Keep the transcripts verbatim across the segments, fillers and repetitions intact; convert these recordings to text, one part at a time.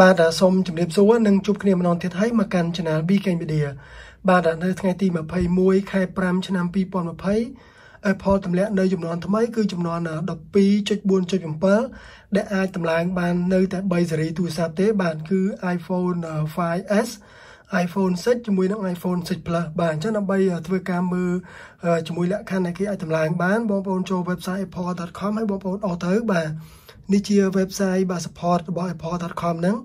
បាទសូមជម្រាបសួរនិងជួបគ្នាម្ដងទៀតហើយមកកាន់ channel bKeng Media បាទនៅថ្ងៃទី Apple ទម្លាក់នៅចំនួនថ្មីគឺចំនួន ដប់ពីរ ចុច បួន ចុច សេវិន ដែលអាចតម្លើងបាននៅតែ ba ស៊េរីទូរស័ព្ទទេបាទគឺ iPhone 5S iPhone 6 ជាមួយនឹង iPhone 6 Plus បាទអញ្ចឹងដើម្បីធ្វើការមើលជាមួយលក្ខខណ្ឌដែលគេអាចតម្លើងបានបងប្អូនចូល website អាប់ល ដត com ហើយបងប្អូនអស់ទៅបាទ នេះជា website បាទ support របស់ អាប់ល ដត com ហ្នឹង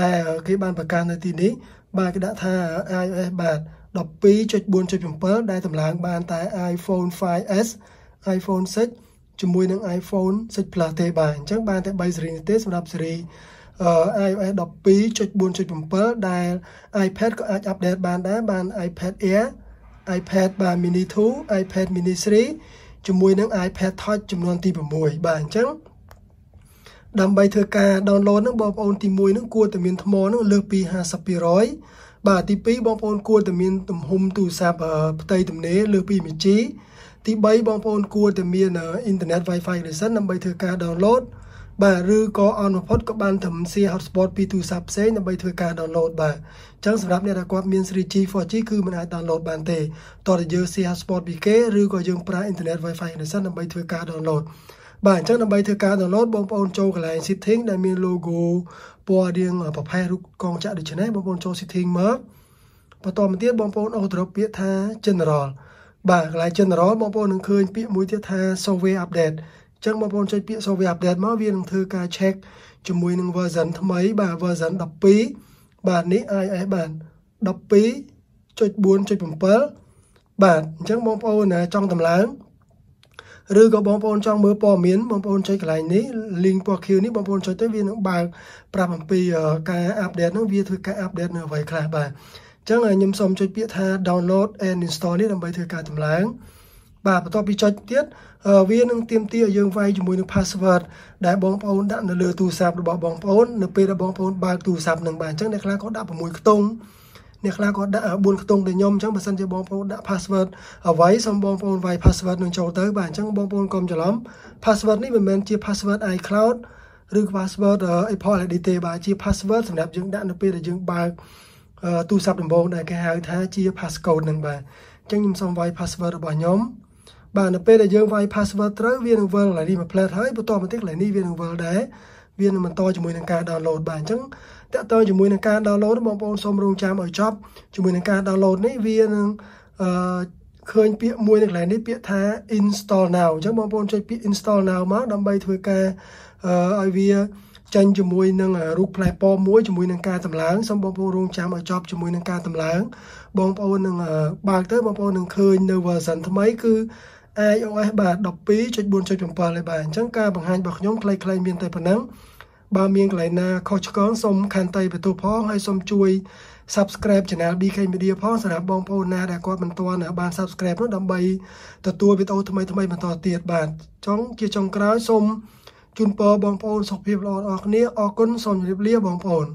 ដែលគេបានប្រកាសនៅទីនេះបាទគេដាក់ថា iOS បាទ ដប់ពីរ ចុច បួន ចុច សេវិន ដែលតម្លើងបានតែ iPhone 5S iPhone 6 ជាមួយនឹង iPhone 6 Plus ទេបាទអញ្ចឹងបានតែ ba ស៊េរីនេះទេសម្រាប់ស៊េរី iOS ដប់ពីរ ចុច បួន ចុច សេវិន ដែល iPad ក៏អាច update បានដែរបាន iPad Air iPad Mini 2 iPad Mini 3 ជាមួយនឹង iPad Touch ចំនួនទី 6 បាទអញ្ចឹង ដើម្បីធ្វើការ download ហ្នឹងបងប្អូនទី មួយ ហ្នឹងគួរតែមានថ្មហ្នឹងលើសពី ห้าสิบเปอร์เซ็นต์ បាទទី ពីរ បងប្អូនគួរតែមានទំហំទូរស័ព្ទផ្ទៃទំនេរលើសពី một ជី ទី ba បងប្អូនគួរតែមាន internet wifi connection ដើម្បីធ្វើការ download បាទឬក៏អនុផុតក៏បានធំសៀ hotspot ពីទូរស័ព្ទផ្សេងដើម្បីធ្វើការ download បាទអញ្ចឹងសម្រាប់អ្នកដែលគាត់មាន three G four G គឺមិនអាច download បានទេតើយើងសៀ hotspot ពីគេ ឬក៏យើងប្រើ internet wifi connection ដើម្បីធ្វើការ download បាទអញ្ចឹងដើម្បីធ្វើការ download បងប្អូនចូលកន្លែង setting ដែលមាន logo ពណ៌រាងប្រផេះរូបកងចក្រដូចនេះបងប្អូនចូល setting មកបន្ទាប់មកទៀតបងប្អូនអត់ត្រូវពាក្យថា general បាទកន្លែង general បងប្អូននឹងឃើញពាក្យមួយទៀតថា software update អញ្ចឹងបងប្អូនចុចពាក្យ software update មកវានឹងធ្វើការ check ជាមួយនឹង version ថ្មីបាទ version ដប់ពីរ បាទនេះ iOS បាទ ដប់ពីរ ចុច បួន ចុច សេវិន បាទអញ្ចឹងបងប្អូនចង់តម្លើង ឬក៏បងប្អូនចង់មើលព័ត៌មានបងប្អូនចុចកន្លែងនេះ link ពណ៌ខៀវនេះបងប្អូនចុចទៅវានឹងបើកប្រាប់អំពីការអាប់ដេតហ្នឹងវាធ្វើការ update នៅអ្វីខ្លះបាទអញ្ចឹងខ្ញុំសូមចុចពាក្យថា download and install នេះដើម្បីធ្វើការតម្លើងបាទបន្ទាប់ពីចុចទៀតវានឹងទាមទារឲ្យយើងវាយជាមួយនឹង password ដែលបងប្អូនដាក់នៅលើទូរស័ព្ទរបស់បងប្អូននៅពេលដែលបងប្អូនបើកទូរស័ព្ទហ្នឹងបាទអញ្ចឹងអ្នកខ្លះគាត់ដាក់ sáu អ្នកខ្លះគាត់ដាក់ bốn ខ្ទង់ទៅខ្ញុំអញ្ចឹងបើសិនជាបងប្អូនដាក់ password អ្វីសូមបងប្អូនវាយ password នឹងចូលទៅបាទអញ្ចឹងបងប្អូនកុំច្រឡំ password នេះមិនមែនជា password iCloud ឬ password Apple ទេបាទជា password សម្រាប់យើងដាក់នៅពេលដែលយើងបើកទូរស័ព្ទដំបូងដែលគេហៅថាជា passcode ហ្នឹងបាទអញ្ចឹងខ្ញុំសូមវាយ password របស់ខ្ញុំបាទនៅពេលដែលយើងវាយ password ត្រូវវានឹងវិលកន្លែងនេះមកផ្លែតហើយបន្ទាប់មកទៀតកន្លែងនេះវានឹងវិលដែរ វានឹងបន្តជាមួយនឹងការ download បាទអញ្ចឹងតើតើជាមួយនឹងការ download បងប្អូនសូមរងចាំឲ្យចប់ជាមួយនឹងការ download នេះវានឹងឃើញពាក្យមួយនៅកន្លែងនេះពាក្យថា install now អញ្ចឹងបងប្អូនចុចពាក្យ install now មកដើម្បីធ្វើការឲ្យវាចាញ់ជាមួយនឹងរូបផ្លែពណ៌មួយជាមួយនឹងការតម្លើងសូមបងប្អូនរងចាំឲ្យចប់ជាមួយនឹងការតម្លើងបងប្អូននឹងបើកទៅបងប្អូននឹងឃើញនៅ version ថ្មីគឺ iOS បាទ ដប់ពីរ ចុច បួន ចុច សេវិន ហើយបាទអញ្ចឹងការបង្ហាញរបស់ខ្ញុំខ្លីៗមានតែប៉ុណ្ណឹង បើមានកន្លែងណាខុសឆ្គងសូមខន្តីបន្ទោសផងហើយសូមជួយ subscribe channel bK Media ផងសម្រាប់បងប្អូនណាដែលគាត់មិនទាន់បាន subscribe នោះដើម្បីទទួលវីដេអូថ្មីៗបន្តទៀតបាទចុងជាចុងក្រោយសូមជូនពរបងប្អូនសុខភាពល្អៗគ្នាអរគុណសូមជម្រាបលាបងប្អូន